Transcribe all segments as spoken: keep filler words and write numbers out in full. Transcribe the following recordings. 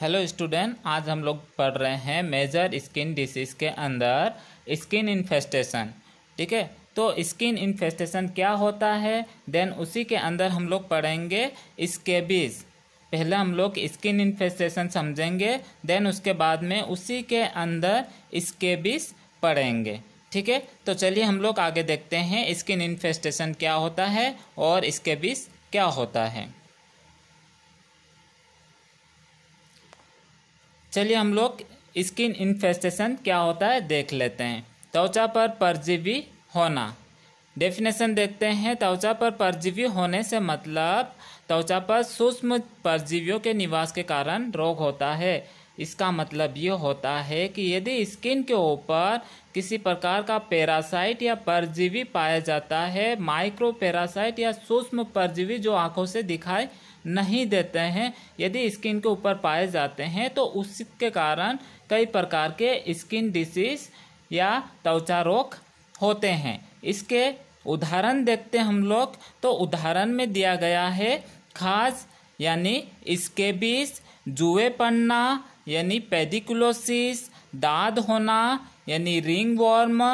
Hello student, आज हम लोग पढ़ रहे हैं मेजर स्किन डिसीज़ के अंदर स्किन इन्फेस्टेशन। ठीक है, तो स्किन इन्फेस्टेशन क्या होता है, देन उसी के अंदर हम लोग पढ़ेंगे स्केबीज। पहले हम लोग स्किन इन्फेस्टेशन समझेंगे, देन उसके बाद में उसी के अंदर स्केबीज पढ़ेंगे। ठीक है, तो चलिए हम लोग आगे देखते हैं स्किन इन्फेस्टेशन क्या होता है और स्केबीज क्या होता है। चलिए हम लोग स्किन इन्फेस्टेशन क्या होता है देख लेते हैं। त्वचा पर परजीवी होना, डेफिनेशन देखते हैं। त्वचा पर परजीवी होने से मतलब त्वचा पर सूक्ष्म परजीवियों के निवास के कारण रोग होता है। इसका मतलब ये होता है कि यदि स्किन के ऊपर किसी प्रकार का पैरासाइट या परजीवी पाया जाता है, माइक्रो पैरासाइट या सूक्ष्म परजीवी जो आँखों से दिखाई नहीं देते हैं, यदि स्किन के ऊपर पाए जाते हैं तो उसके कारण कई प्रकार के स्किन डिसीज या त्वचा रोग होते हैं। इसके उदाहरण देखते हम लोग, तो उदाहरण में दिया गया है खाज यानी स्केबीज, जुए पड़ना यानी पेडिकुलोसिस, दाद होना यानी रिंग वार्म,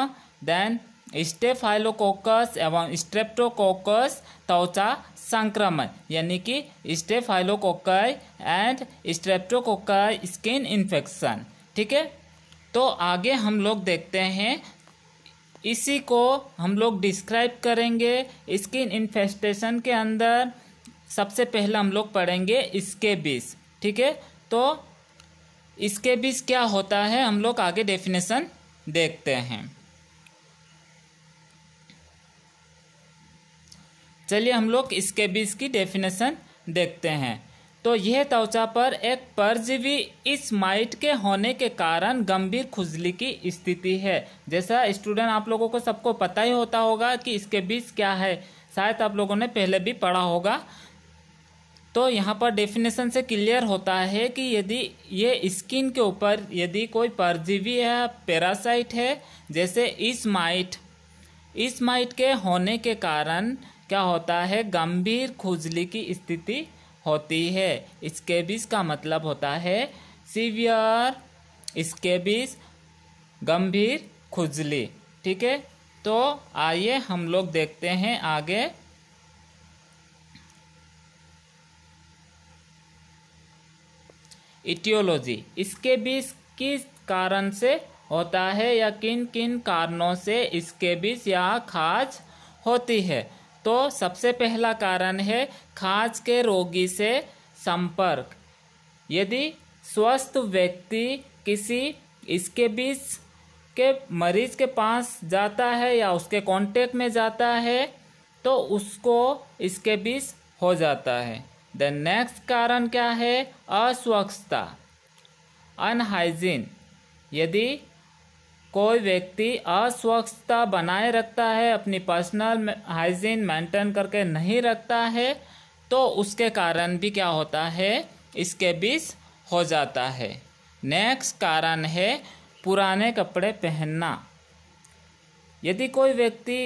देन स्टेफाइलोकोकस एवं स्ट्रेप्टोकोकस त्वचा संक्रमण यानी कि staphylococci and streptococci skin infection. ठीक है, तो आगे हम लोग देखते हैं, इसी को हम लोग डिस्क्राइब करेंगे स्किन इन्फेस्टेशन के अंदर। सबसे पहले हम लोग पढ़ेंगे स्केबीज। ठीक है, तो स्केबीज क्या होता है हम लोग आगे डेफिनेशन देखते हैं। चलिए हम लोग स्केबीज की डेफिनेशन देखते हैं। तो यह त्वचा पर एक परजीवी इस माइट के होने के कारण गंभीर खुजली की स्थिति है। जैसा स्टूडेंट आप लोगों को सबको पता ही होता होगा कि स्केबीज क्या है, शायद आप लोगों ने पहले भी पढ़ा होगा। तो यहाँ पर डेफिनेशन से क्लियर होता है कि यदि ये स्किन के ऊपर यदि कोई परजीवी या पैरासाइट है, जैसे इस माइट इस माइट के होने के कारण क्या होता है, गंभीर खुजली की स्थिति होती है। स्केबीज का मतलब होता है सीवियर स्केबीज, गंभीर खुजली। ठीक है, तो आइए हम लोग देखते हैं आगे। इटियोलॉजी, स्केबीज किस कारण से होता है या किन किन कारणों से स्केबीज या खाज होती है। तो सबसे पहला कारण है खाज के रोगी से संपर्क। यदि स्वस्थ व्यक्ति किसी स्केबीज के मरीज के पास जाता है या उसके कांटेक्ट में जाता है तो उसको स्केबीज हो जाता है। द नेक्स्ट कारण क्या है, अस्वच्छता, अनहाइजीन। यदि कोई व्यक्ति अस्वच्छता बनाए रखता है, अपनी पर्सनल हाइजीन मेंटेन करके नहीं रखता है, तो उसके कारण भी क्या होता है, स्केबीज हो जाता है। नेक्स्ट कारण है पुराने कपड़े पहनना। यदि कोई व्यक्ति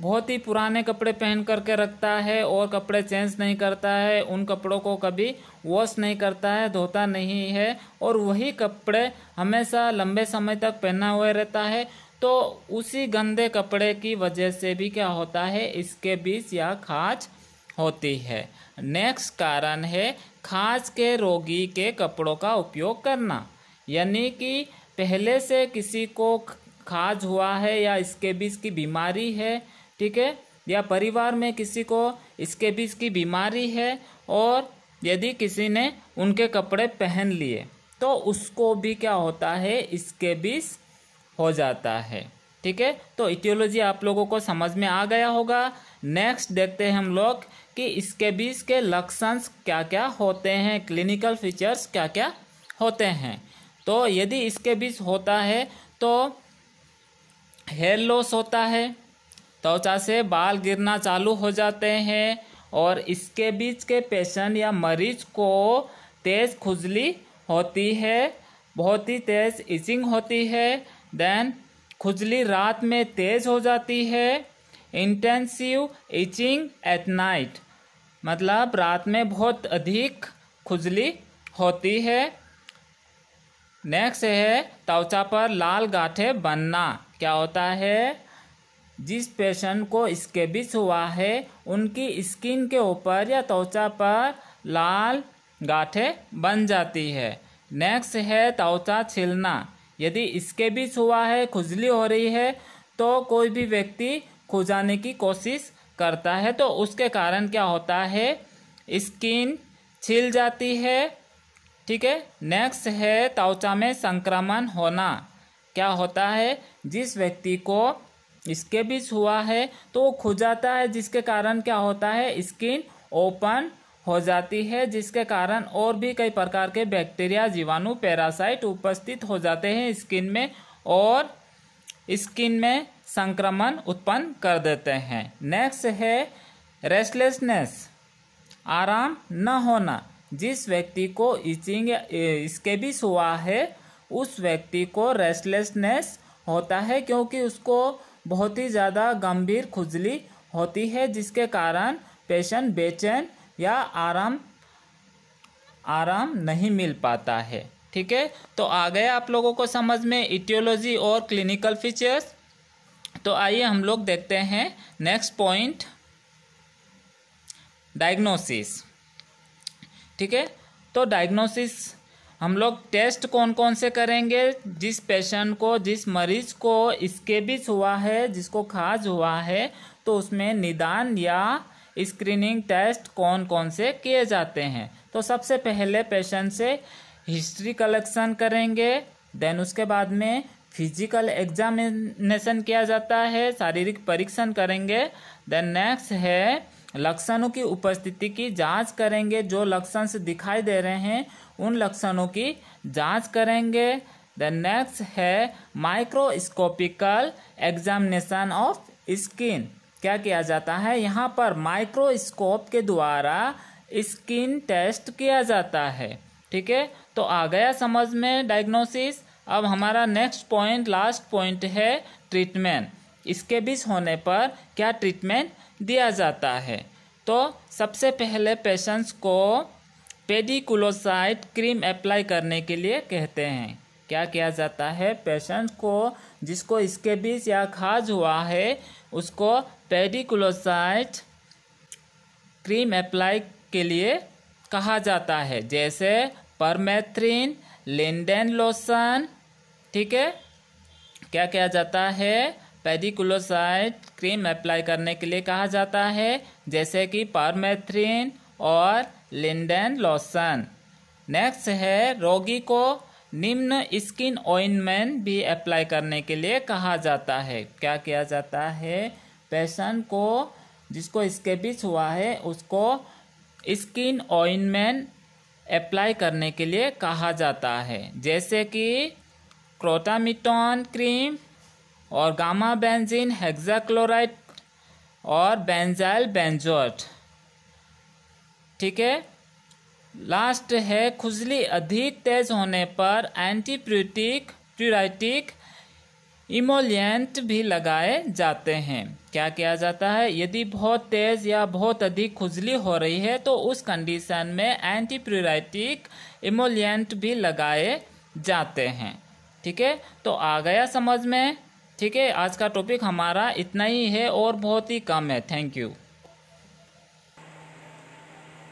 बहुत ही पुराने कपड़े पहन करके रखता है और कपड़े चेंज नहीं करता है, उन कपड़ों को कभी वॉश नहीं करता है, धोता नहीं है और वही कपड़े हमेशा लंबे समय तक पहना हुए रहता है, तो उसी गंदे कपड़े की वजह से भी क्या होता है, स्केबीज या खाज होती है। नेक्स्ट कारण है खाज के रोगी के कपड़ों का उपयोग करना, यानी कि पहले से किसी को खाज हुआ है या स्केबीज की बीमारी है, ठीक है, या परिवार में किसी को स्केबीज की बीमारी है और यदि किसी ने उनके कपड़े पहन लिए तो उसको भी क्या होता है, स्केबीज हो जाता है। ठीक है, तो इटियोलॉजी आप लोगों को समझ में आ गया होगा। नेक्स्ट देखते हैं हम लोग कि स्केबीज के लक्षण क्या क्या होते हैं, क्लिनिकल फीचर्स क्या क्या होते हैं। तो यदि स्केबीज होता है तो हेयर लॉस होता है, त्वचा से बाल गिरना चालू हो जाते हैं और स्केबीज के पेशेंट या मरीज को तेज़ खुजली होती है, बहुत ही तेज़ इचिंग होती है, देन खुजली रात में तेज़ हो जाती है, इंटेंसिव इचिंग एट नाइट, मतलब रात में बहुत अधिक खुजली होती है, नेक्स्ट है त्वचा पर लाल गांठे बनना। क्या होता है, जिस पेशेंट को स्केबीज हुआ है उनकी स्किन के ऊपर या त्वचा पर लाल गांठे बन जाती है। नेक्स्ट है त्वचा छिलना। यदि स्केबीज हुआ है, खुजली हो रही है, तो कोई भी व्यक्ति खुजाने की कोशिश करता है तो उसके कारण क्या होता है, स्किन छिल जाती है। ठीक है। नेक्स्ट है त्वचा में संक्रमण होना। क्या होता है, जिस व्यक्ति को स्केबीज हुआ है तो वो खुजाता है, जिसके कारण क्या होता है, स्किन ओपन हो जाती है, जिसके कारण और भी कई प्रकार के बैक्टीरिया, जीवाणु, पैरासाइट उपस्थित हो जाते हैं स्किन में और स्किन में संक्रमण उत्पन्न कर देते हैं। नेक्स्ट है रेस्टलेसनेस, आराम न होना। जिस व्यक्ति को इचिंग स्केबीज हुआ है उस व्यक्ति को रेस्टलेसनेस होता है, क्योंकि उसको बहुत ही ज़्यादा गंभीर खुजली होती है, जिसके कारण पेशेंट बेचैन या आराम आराम नहीं मिल पाता है। ठीक है, तो आ गया आप लोगों को समझ में इटियोलॉजी और क्लिनिकल फीचर्स। तो आइए हम लोग देखते हैं नेक्स्ट पॉइंट, डायग्नोसिस। ठीक है, तो डायग्नोसिस हम लोग टेस्ट कौन कौन से करेंगे, जिस पेशेंट को, जिस मरीज को स्केबीज हुआ है, जिसको खाज हुआ है, तो उसमें निदान या स्क्रीनिंग टेस्ट कौन कौन से किए जाते हैं। तो सबसे पहले पेशेंट से हिस्ट्री कलेक्शन करेंगे, देन उसके बाद में फिजिकल एग्जामिनेशन किया जाता है, शारीरिक परीक्षण करेंगे। देन नेक्स्ट है लक्षणों की उपस्थिति की जांच करेंगे, जो लक्षण से दिखाई दे रहे हैं उन लक्षणों की जांच करेंगे। देन नेक्स्ट है माइक्रोस्कोपिकल एग्जामिनेशन ऑफ स्किन। क्या किया जाता है, यहाँ पर माइक्रोस्कोप के द्वारा स्किन टेस्ट किया जाता है। ठीक है, तो आ गया समझ में डायग्नोसिस। अब हमारा नेक्स्ट पॉइंट, लास्ट पॉइंट है ट्रीटमेंट। स्केबीज होने पर क्या ट्रीटमेंट दिया जाता है, तो सबसे पहले पेशेंट्स को पेडिकुलोसाइट क्रीम अप्लाई करने के लिए कहते हैं। क्या किया जाता है, पेशेंट को, जिसको स्केबीज या खाज हुआ है, उसको पेडिकुलोसाइट क्रीम अप्लाई के लिए कहा जाता है, जैसे परमेथ्रिन, लिंडन लोशन। ठीक है, क्या किया जाता है, पेडिकुलोसाइट क्रीम अप्लाई करने के लिए कहा जाता है, जैसे कि परमेथ्रिन और लिंडन लोशन। नेक्स्ट है रोगी को निम्न स्किन ऑइंटमेंट भी अप्लाई करने के लिए कहा जाता है। क्या किया जाता है, पेशेंट को, जिसको स्केबीज हुआ है, उसको स्किन ऑइंटमेंट अप्लाई करने के लिए कहा जाता है, जैसे कि क्रोटामिटोन क्रीम और गामा बेंजीन हेक्साक्लोराइड और बेंजाइल बेंजोएट। ठीक है, लास्ट है खुजली अधिक तेज होने पर एंटी-प्रुरिटिक प्यूराइटिक इमोलिएंट भी लगाए जाते हैं। क्या किया जाता है, यदि बहुत तेज या बहुत अधिक खुजली हो रही है तो उस कंडीशन में एंटी-प्यूराइटिक इमोलिएंट भी लगाए जाते हैं। ठीक है, तो आ गया समझ में। ठीक है, आज का टॉपिक हमारा इतना ही है और बहुत ही कम है। Thank you.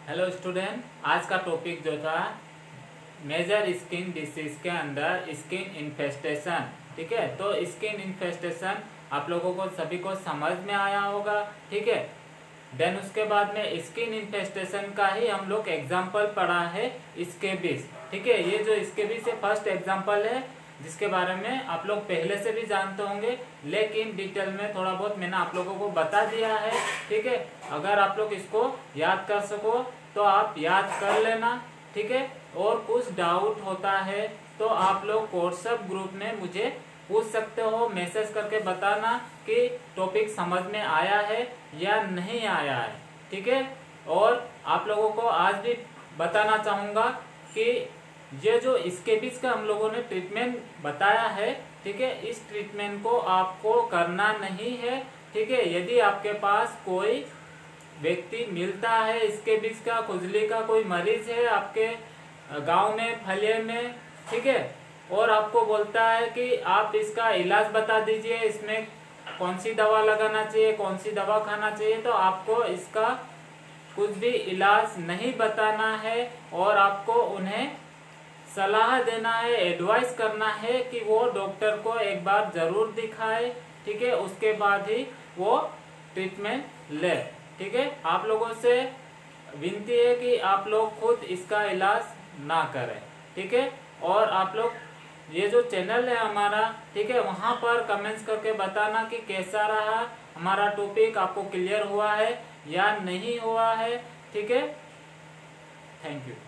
हेलो स्टूडेंट, आज का टॉपिक जो था मेजर स्किन डिसीज के अंदर स्किन इन्फेस्टेशन। ठीक है, तो स्किन इन्फेस्टेशन आप लोगों को सभी को समझ में आया होगा। ठीक है, देन उसके बाद में स्किन इन्फेस्टेशन का ही हम लोग एग्जाम्पल पढ़ा है, स्केबीज। ठीक है, ये जो स्केबीज से फर्स्ट एग्जाम्पल है, जिसके बारे में आप लोग पहले से भी जानते होंगे, लेकिन डिटेल में थोड़ा बहुत मैंने आप लोगों को बता दिया है। ठीक है, अगर आप लोग इसको याद कर सको तो आप याद कर लेना। ठीक है, और कुछ डाउट होता है तो आप लोग व्हाट्सएप ग्रुप में मुझे पूछ सकते हो, मैसेज करके बताना कि टॉपिक समझ में आया है या नहीं आया है। ठीक है, और आप लोगों को आज भी बताना चाहूँगा कि ये जो स्केबीज का हम लोगों ने ट्रीटमेंट बताया है, ठीक है, इस ट्रीटमेंट को आपको करना नहीं है। ठीक है, यदि आपके पास कोई व्यक्ति मिलता है स्केबीज का, खुजली का कोई मरीज है आपके गांव में, फले में, ठीक है, और आपको बोलता है कि आप इसका इलाज बता दीजिए, इसमें कौन सी दवा लगाना चाहिए, कौन सी दवा खाना चाहिए। तो आपको इसका कुछ भी इलाज नहीं बताना है और आपको उन्हें सलाह देना है, एडवाइस करना है कि वो डॉक्टर को एक बार ज़रूर दिखाए, ठीक है, उसके बाद ही वो ट्रीटमेंट ले, ठीक है। आप लोगों से विनती है कि आप लोग खुद इसका इलाज ना करें, ठीक है। और आप लोग ये जो चैनल है हमारा, ठीक है, वहाँ पर कमेंट्स करके बताना कि कैसा रहा हमारा टॉपिक, आपको क्लियर हुआ है या नहीं हुआ है, ठीक है। Thank you.